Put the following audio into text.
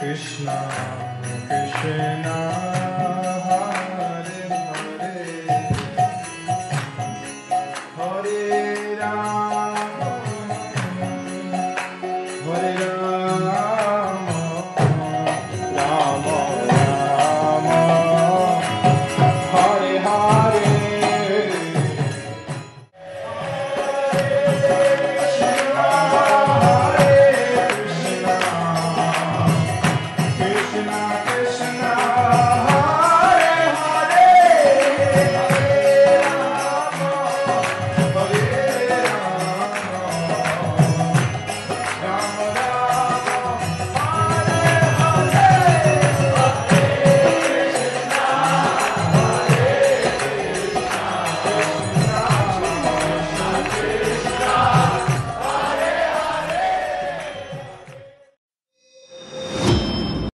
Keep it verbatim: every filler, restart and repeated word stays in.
Krishna, Krishna.